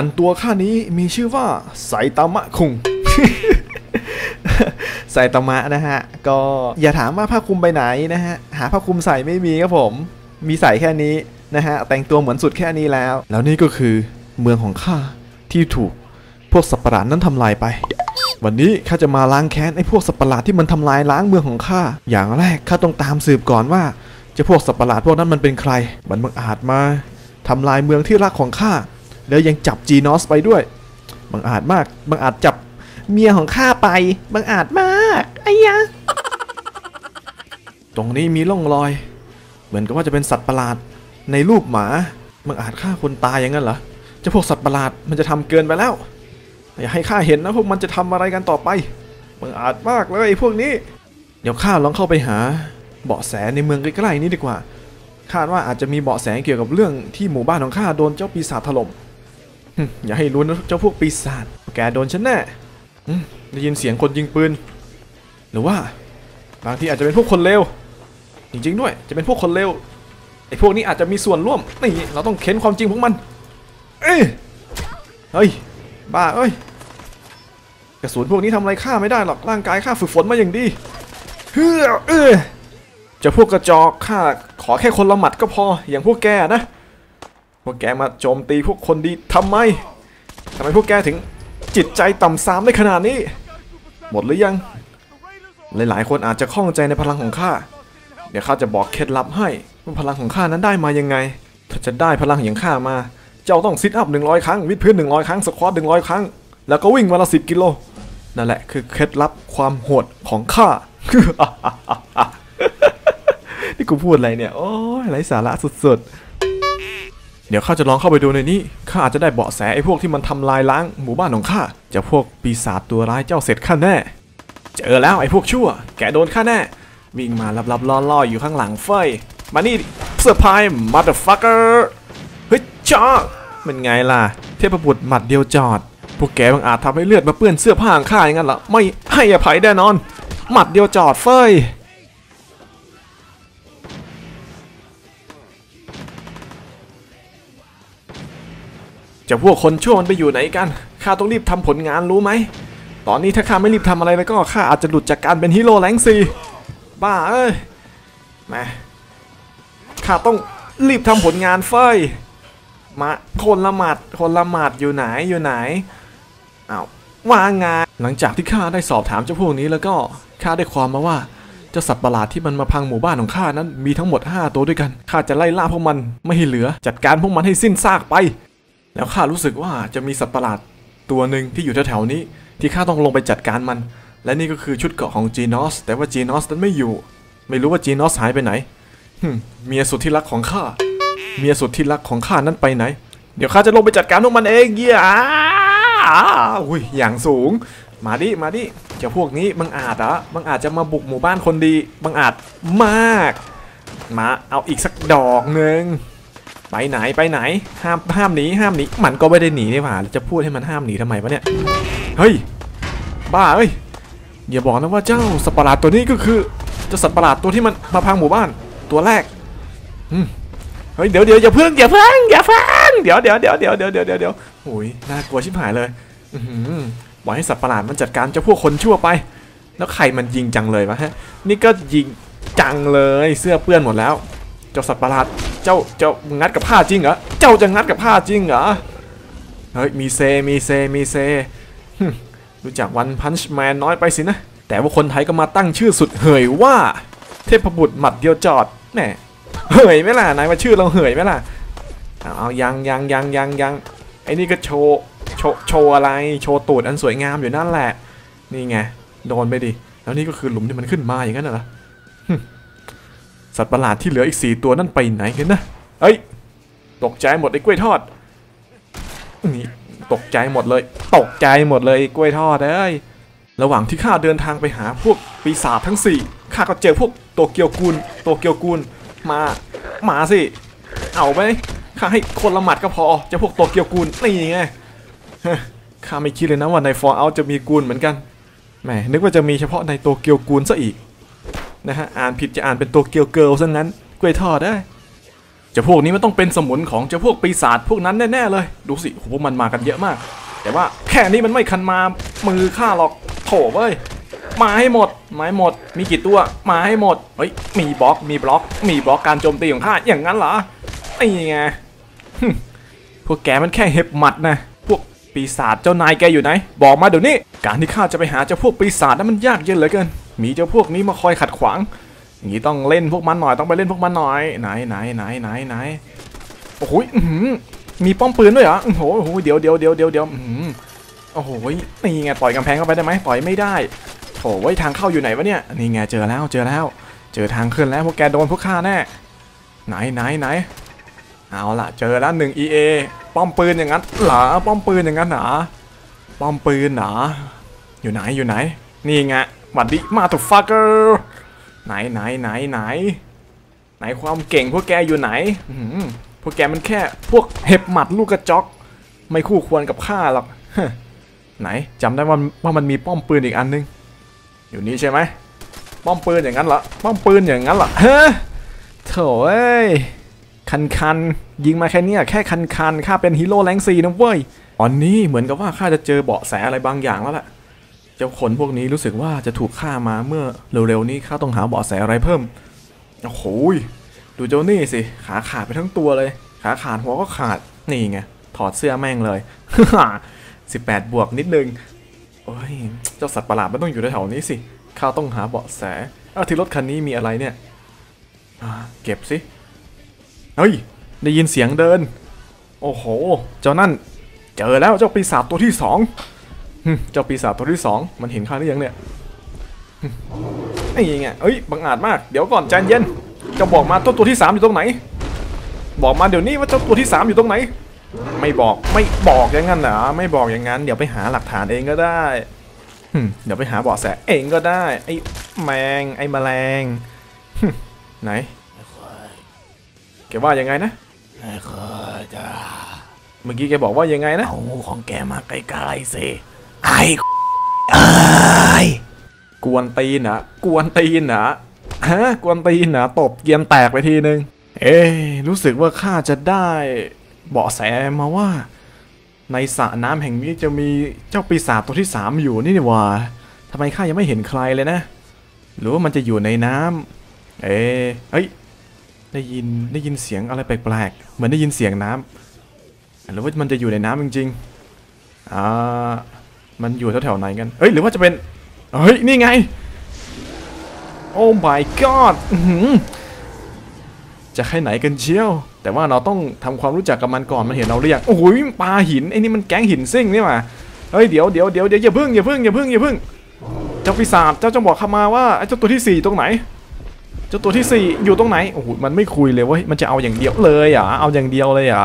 อันตัวข้านี้มีชื่อว่าไซตามะคุง ไซตามะนะฮะก็อย่าถามว่าผ้าคลุมไปไหนนะฮะหาผ้าคลุมใส่ไม่มีครับผมมีใส่แค่นี้นะฮะแต่งตัวเหมือนสุดแค่นี้แล้วนี่ก็คือเมืองของข้าที่ถูกพวกสัตว์ประหลาดนั้นทำลายไปวันนี้ข้าจะมาล้างแค้นไอ้พวกสัตว์ประหลาดที่มันทำลายล้างเมืองของข้าอย่างแรกข้าต้องตามสืบก่อนว่าเจ้าพวกสัตว์ประหลาดพวกนั้นมันเป็นใครมันบังอาจมาทำลายเมืองที่รักของข้าแล้วยังจับจีนอสไปด้วยบังอาจมากบังอาจจับเมียของข้าไปบังอาจมากไอ้ยะตรงนี้มีร่องรอยเหมือนกับว่าจะเป็นสัตว์ประหลาดในรูปหมาบังอาจฆ่าคนตายอย่างนั้นเหรอเจ้าพวกสัตว์ประหลาดมันจะทำเกินไปแล้วอย่าให้ข้าเห็นนะพวกมันจะทำอะไรกันต่อไปบังอาจมากเลยพวกนี้เดี๋ยวข้าลองเข้าไปหาเบาะแสในเมืองใกล้ๆนี้ดีกว่าคาดว่าอาจจะมีเบาะแสเกี่ยวกับเรื่องที่หมู่บ้านของข้าโดนเจ้าปีศาจถล่มอย่าให้รู้นะเจ้าพวกปีศาจแกโดนฉันแน่ได้ยินเสียงคนยิงปืนหรือว่าบางทีอาจจะเป็นพวกคนเลวจริงๆด้วยจะเป็นพวกคนเลวไอ้พวกนี้อาจจะมีส่วนร่วมนี่เราต้องเค้นความจริงพวกมันเฮ้ยบ้าเอ้ยกระสุนพวกนี้ทำอะไรข้าไม่ได้หรอกร่างกายข้าฝึกฝนมาอย่างดีเฮ้อจะพวกกระจอกข้าขอแค่คนละหมัดก็พออย่างพวกแกนะพวกแกมาโจมตีพวกคนดีทำไมพวกแกถึงจิตใจต่ำซามได้ขนาดนี้หมดหรือยังหลายๆคนอาจจะข้องใจในพลังของข้าเดี๋ยวข้าจะบอกเคล็ดลับให้ว่าพลังของข้านั้นได้มายังไงถ้าจะได้พลังอย่างข้ามาเจ้าต้องซิทอัพ100ครั้งวิดพื้น100ครั้งสควอต100ครั้งแล้วก็วิ่งวันละ10 กิโลนั่นแหละคือเคล็ดลับความโหดของข้า นี่กูพูดอะไรเนี่ยโอ้ยไร้สาระสุดๆเดี๋ยวข้าจะลองเข้าไปดูในนี้ข้าอาจจะได้เบาะแสไอ้พวกที่มันทำลายล้างหมู่บ้านของข้าจะพวกปีศาจตัวร้ายเจ้าเสร็จข้าแน่เจอแล้วไอ้พวกชั่วแกโดนข้าแน่วิ่งมาลับๆล่อๆอยู่ข้างหลังเฟ้ยมานี่เซอร์ไพรส์มัตเตอร์ฟักเกอร์เฮ้ยจ้ามันไงล่ะเทพบุตรหมัดเดียวจอดพวกแกบังอาจทำให้เลือดมาเปื้อนเสื้อผ้าข้าอย่างนั้นล่ะไม่ให้อภัยแน่นอนหมัดเดียวจอดเฟ้ยจะพวกคนชั่วมันไปอยู่ไหนกันข้าต้องรีบทำผลงานรู้ไหมตอนนี้ถ้าข้าไม่รีบทำอะไรแล้วก็ข้าอาจจะหลุดจากการเป็นฮีโร่แรงซีบ้าเอ้ยมาข้าต้องรีบทำผลงานเฟ้ยมาคนละหมัดอยู่ไหนเอาว่าไงหลังจากที่ข้าได้สอบถามเจ้าพวกนี้แล้วก็ข้าได้ความมาว่าเจ้าสัตว์ประหลาดที่มันมาพังหมู่บ้านของข้านั้นมีทั้งหมด5ตัวด้วยกันข้าจะไล่ล่าพวกมันไม่ให้เหลือจัดการพวกมันให้สิ้นซากไปแล้วข้ารู้สึกว่าจะมีสัตว์ประหลาดตัวหนึ่งที่อยู่แถวๆนี้ที่ข้าต้องลงไปจัดการมันและนี่ก็คือชุดเกาะของจีนอสแต่ว่าจีนอสนั้นไม่อยู่ไม่รู้ว่าจีนอสหายไปไหนเมียสุดที่รักของข้านั้นไปไหนเดี๋ยวข้าจะลงไปจัดการพวกมันเองเยี่ยอุ้ยอย่างสูงมาดิเจ้าพวกนี้บังอาจจะมาบุกหมู่บ้านคนดีบังอาจมากมาเอาอีกสักดอกหนึ่งไปไหนห้ามหนีมันก็ไม่ได้หนีนี่หว่าจะพูดให้มันห้ามหนีทำไมวะเนี่ยเฮ้ยบ้าเอ้ยอย่าบอกนะว่าเจ้าสัตว์ประหลาดตัวนี้ก็คือเจ้าสัตว์ประหลาดตัวที่มันมาพังหมู่บ้านตัวแรกเฮ้ยเดี๋ยวอย่าเพิ่งเดี๋ยวโอ้ยน่ากลัวชิบหายเลยปล่อยให้สัตว์ประหลาดมันจัดการเจ้าพวกคนชั่วไปแล้วใครมันยิงจังเลยวะฮะนี่ก็ยิงจังเลยเสื้อเปื้อนหมดแล้วเจ้าสัตว์ประหลาดเจ้างัดกับผ้าจริงเหรอเจ้าจะงัดกับผ้าจริงเหรอเฮ้ยมีเซรู้จักวันพันช์แมนน้อยไปสินะแต่ว่าคนไทยก็มาตั้งชื่อสุดเหยว่าเทพบุตรหมัดเดียวจอดแน่เหยไหมล่ะนายว่าชื่อเราเหยไหมล่ะเอายังไอ้นี่ก็โชว์อะไรโชว์ตูดอันสวยงามอยู่นั่นแหละนี่ไงโดนไปดิแล้วนี่ก็คือหลุมที่มันขึ้นมาอย่างนั้นเหรอสัตว์ประหลาดที่เหลืออีก4ตัวนั่นไปไหนกันนะเอ้ยตกใจหมดไอ้กล้วยทอดนี่ตกใจหมดเลยกล้วยทอดเอ้ยระหว่างที่ข้าเดินทางไปหาพวกปีศาจทั้ง4ข้าก็เจอพวกโตเกียวกุนมาสิเอาไปข้าให้คนละหมัดก็พอจะพวกโตเกียวกุนนี่ไงข้าไม่คิดเลยนะว่าในฟอร์เอาจะมีกุนเหมือนกันแหมนึกว่าจะมีเฉพาะในโตเกียวกุนซะอีกนะฮะอ่านผิดจะอ่านเป็นโตเกียวเกิลซะงั้นกล้วยทอดได้เจ จะพวกนี้มันต้องเป็นสมุนของเจ้าพวกปีศาจพวกนั้นแน่ๆเลยดูสิโอ้โหมันมากันเยอะมากแต่ว่าแค่นี้มันไม่คันมามือข้าหรอกโถเว้ยมาให้หมดมาให้หมดมีกี่ตัวมาให้หมดเฮ้ยมีบล็อกการโจมตีของข้าอย่างนั้นเหรอไอ้ไงพวกแกมันแค่เห็บหมัดนะพวกปีศาจเจ้านายแกอยู่ไหนบอกมาเดี๋ยวนี้การที่ข้าจะไปหาเจ้าพวกปีศาจนั้นมันยากเย็นเหลือเกินมีเจ้าพวกนี้มาคอยขัดขวางอย่างนี้ต้องเล่นพวกมันหน่อยต้องไปเล่นพวกมันหน่อยไหนโอ้โหมีป้อมปืนด้วยเหรอโอ้โหเดี๋ยวโอ้โหนี่ไงต่อยกำแพงเข้าไปได้ไหมต่อยไม่ได้โอ้โหทางเข้าอยู่ไหนวะเนี่ยนี่ไงเจอแล้วเจอทางขึ้นแล้วพวกแกโดนพวกข้าแน่ไหนเอาล่ะเจอแล้ว1 EA ป้อมปืนอย่างนั้นหรอป้อมปืนอย่างนั้นหรออยู่ไหนนี่ไงหวัดดิมาตุฟักเกอร์ไหนความเก่งพวกแกอยู่ไหนพวกแกมันแค่พวกเห็บหมัดลูกกระจอกไม่คู่ควรกับข้าหรอกไหนจำได้ว่ามันมีป้อมปืนอีกอันนึงอยู่นี้ใช่ไหมป้อมปืนอย่างนั้นเหรอเฮ้โถ่เอ้ยคันยิงมาแค่นี้แค่คันข้าเป็นฮีโร่แรง4นะเว้ยตอนนี้เหมือนกับว่าข้าจะเจอเบาะแสอะไรบางอย่างแล้วล่ะเจ้าคนพวกนี้รู้สึกว่าจะถูกฆ่ามาเมื่อเร็วๆนี้ข้าต้องหาเบาะแสอะไรเพิ่มโอ้โหดูเจ้านี่สิขาขาดไปทั้งตัวเลยขาขาดหัวก็ขาดนี่ไงถอดเสื้อแม่งเลย 18 บวกนิดนึงโอ้ยเจ้าสัตว์ประหลาดมันต้องอยู่แถวนี้สิข้าต้องหาเบาะแสที่รถคันนี้มีอะไรเนี่ยเก็บสิเฮ้ยได้ยินเสียงเดินโอ้โหเจ้านั่นเจอแล้วเจ้าปีศาจตัวที่2มันเห็นข้าหรือยังเนี่ยไอ้ยังไงเอ้ยบังอาจมากเดี๋ยวก่อนใจเย็นจะบอกมาตัวที่3อยู่ตรงไหนบอกมาเดี๋ยวนี้ว่าเจ้าตัวที่3อยู่ตรงไหนไม่บอกอย่างนั้นนะไม่บอกอย่างนั้นเดี๋ยวไปหาหลักฐานเองก็ได้เดี๋ยวไปหาเบาะแสเองก็ได้ไอ้แมลงไหนแกว่ายังไงนะเมื่อกี้แกบอกว่ายังไงนะเอางูของแกมาไกลๆสิไอ้กวนตีนนะกวนตีนนะตบเกียนแตกไปทีนึงเอ๊รู้สึกว่าข้าจะได้เบาะแสมาว่าในสระน้ำแห่งนี้จะมีเจ้าปีศาจตัวที่3อยู่นี่ว่าทำไมข้ายังไม่เห็นใครเลยนะหรือว่ามันจะอยู่ในน้ำเฮ้ยได้ยินเสียงอะไรแปลกๆเหมือนได้ยินเสียงน้ำหรือว่ามันจะอยู่ในน้ำจริงๆมันอยู่แถวๆไหนกันเฮ้ยหรือว่าจะเป็นเฮ้ยนี่ไงโอ้ my god จะให้ไหนกันเชียวแต่ว่าเราต้องทำความรู้จักกับมันก่อนมันเห็นเราเรียกโอ้ยปลาหินไอ้นี่มันแก๊งหินซิ่งนี่มาเฮ้ยเดี๋ยวอย่าพึ่งเจ้าปีศาจเจ้าจงบอกข้ามาว่าไอ้เจ้าตัวที่4ตรงไหนเจ้าตัวที่4อยู่ตรงไหนโอ้โหมันไม่คุยเลยเว้ยมันจะเอาอย่างเดียวเลยอ่ะเอาอย่างเดียวเลยอ่ะ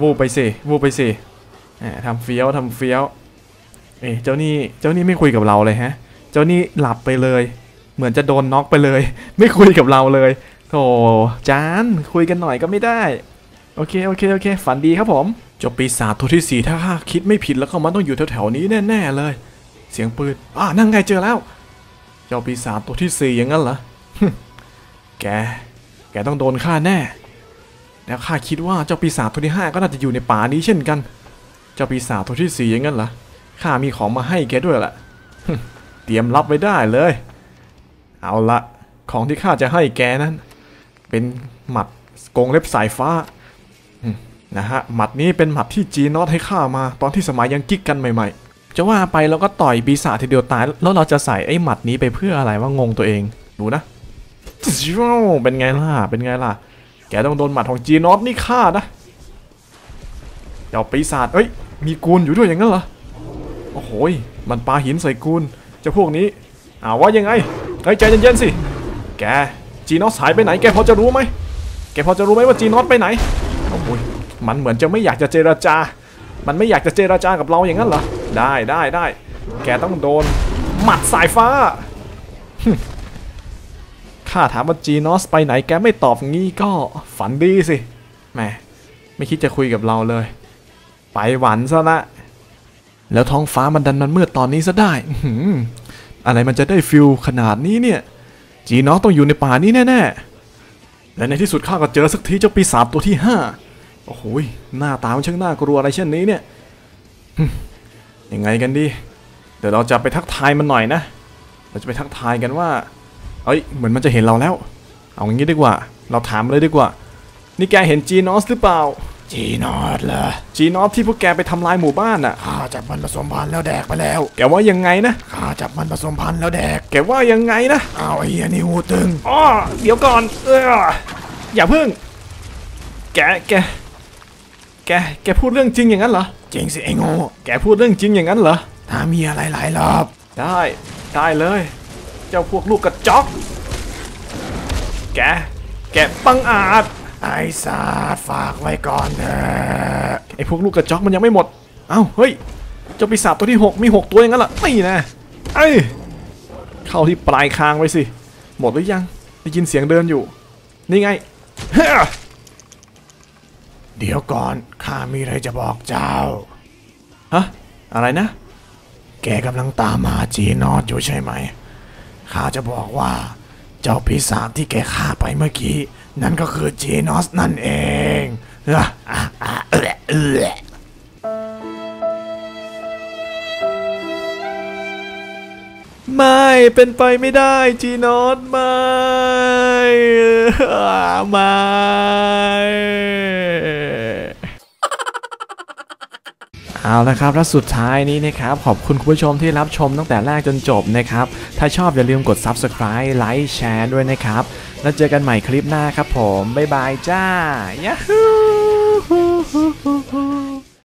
วูบไปสิทำเฟี้ยวเจ้านี่ไม่คุยกับเราเลยฮะเจ้านี่หลับไปเลยเหมือนจะโดนน็อกไปเลยไม่คุยกับเราเลยโธ่จานคุยกันหน่อยก็ไม่ได้โอเคฝันดีครับผมเจ้าปีศาจตัวที่4ถ้าข้าคิดไม่ผิดแล้วก็มันต้องอยู่แถวๆนี้แน่ๆเลยเสียงปืนนั่งไงเจอแล้วเจ้าปีศาจตัวที่4อย่างนั้นเหรอแกต้องโดนฆ่าแน่แล้วข้าคิดว่าเจ้าปีศาจตัวที่5ก็น่าจะอยู่ในป่านี้เช่นกันเจ้าปีศาจตัวที่4อย่างนั้นเหรอข้ามีของมาให้แกด้วยแหละเตรียมรับไว้ได้เลยเอาละของที่ข้าจะให้แกนั้นเป็นหมัดกงเล็บสายฟ้านะฮะหมัดนี้เป็นหมัดที่จีนอตให้ข้ามาตอนที่สมัยยังกิ๊กกันใหม่ๆจะว่าไปเราก็ต่อยปีศาจทีเดียวตายแล้วเราจะใส่ไอ้หมัดนี้ไปเพื่ออะไรว่างงตัวเองดูนะเป็นไงล่ะแกต้องโดนหมัดของจีนอตนี่ข้านะเจ้าปีศาจเอ้ยมีกูนอยู่ด้วยอย่างนั้นเหรอโอ้โหมันปาหินใส่กูนเจ้าพวกนี้ว่ายังไงใจเย็นๆสิแกจีนอตหายไปไหนแกพอจะรู้ไหมว่าจีนอตไปไหนโอ้ยมันเหมือนจะไม่อยากจะเจรจามันไม่อยากจะเจรจากับเราอย่างนั้นเหรอได้แกต้องโดนหมัดสายฟ้าข้าถามว่าจีนอสไปไหนแกไม่ตอบงี้ก็ฝันดีสิแหมไม่คิดจะคุยกับเราเลยไปหวันซะละแล้วท้องฟ้ามันดันมันมืดตอนนี้ซะได้อะไรมันจะได้ฟิลขนาดนี้เนี่ยจีนอสต้องอยู่ในป่านี้แน่ และในที่สุดข้าก็เจอสักทีเจ้าปีศาจตัวที่5โอ้โหหน้าตามันช่างน่ากลัวอะไรเช่นนี้เนี่ยยังไงกันดีเดี๋ยวเราจะไปทักทายมันหน่อยนะเราจะไปทักทายกันว่าเอ้ยเหมือนมันจะเห็นเราแล้วเอางี้ดีกว่าเราถามเลยดีกว่านี่แกเห็นจีนอสหรือเปล่าจีนอสเหรอจีนอสที่พวกแกไปทำลายหมู่บ้านอ่ะข้าจับมันผสมพันธุ์แล้วแดกไปแล้วแกว่ายังไงนะข้าจับมันผสมพันธุ์แล้วแดกแกว่ายังไงนะเอาไอ้เหี้ยนี่หูตึงอ๋อเดี๋ยวก่อนอย่าเพิ่งแกพูดเรื่องจริงอย่างนั้นเหรอจริงสิไอ้โง่แกพูดเรื่องจริงอย่างนั้นเหรอถ้ามีอะไรหลายรอบได้เลยเจ้าพวกลูกกระจอกแกปังอาจไอ้ศาสตร์ฝากไว้ก่อนเถอะไอ้พวกลูกกระจอกมันยังไม่หมดเอ้าเฮ้ยเจ้าปีศาจตัวที่6มี6ตัวอย่างนั้นล่ะนี่นะไอ้เข้าที่ปลายคางไว้สิหมดหรือยังได้ยินเสียงเดินอยู่นี่ไงเดี๋ยวก่อนข้ามีอะไรจะบอกเจ้าฮะอะไรนะแกกำลังตามหาจีนอสอยู่ใช่ไหมข้าจะบอกว่าเจ้าปีศาจที่แกฆ่าไปเมื่อกี้นั่นก็คือจีนอสนั่นเองไม่เป็นไปไม่ได้จีนอสไม่เอาละครับและสุดท้ายนี้นะครับขอบคุณคุณผู้ชมที่รับชมตั้งแต่แรกจนจบนะครับถ้าชอบอย่าลืมกด Subscribe ไลค์แชร์ด้วยนะครับแล้วเจอกันใหม่คลิปหน้าครับผมบ๊ายบายจ้ายาฮู